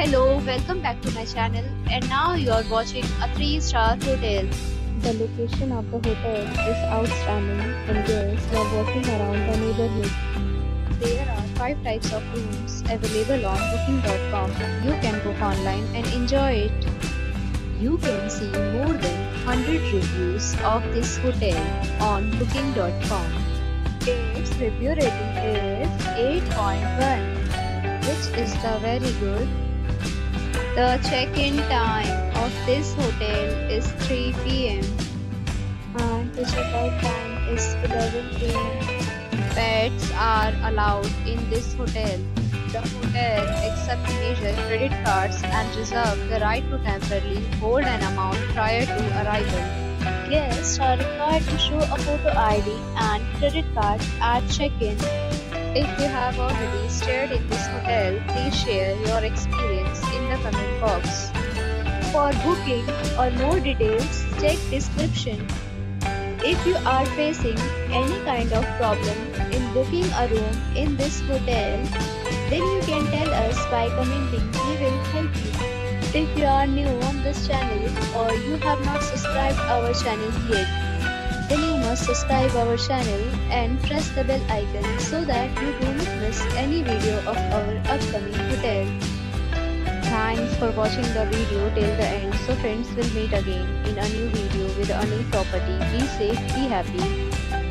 Hello, welcome back to my channel, and now you are watching a 3-star hotel. The location of the hotel is outstanding and guests love walking around the neighborhood. There are 5 types of rooms available on booking.com. You can book online and enjoy it. You can see more than 100 reviews of this hotel on booking.com. Its review rating is 8.1, which is very good. The check-in time of this hotel is 3 p.m. and the check-out time is 11 p.m. Pets are allowed in this hotel. The hotel accepts major credit cards and reserves the right to temporarily hold an amount prior to arrival. Guests are required to show a photo ID and credit card at check-in. If you have already stayed in this hotel, please share your experience in the comment box. For booking or more details, check description. If you are facing any kind of problem in booking a room in this hotel, then you can tell us by commenting. We will help you. If you are new on this channel or you have not subscribed our channel yet, then you must subscribe our channel and press the bell icon so that you do not miss any video of our upcoming hotel. Thanks for watching the video till the end. So friends, will meet again in a new video with a new property. Be safe, be happy.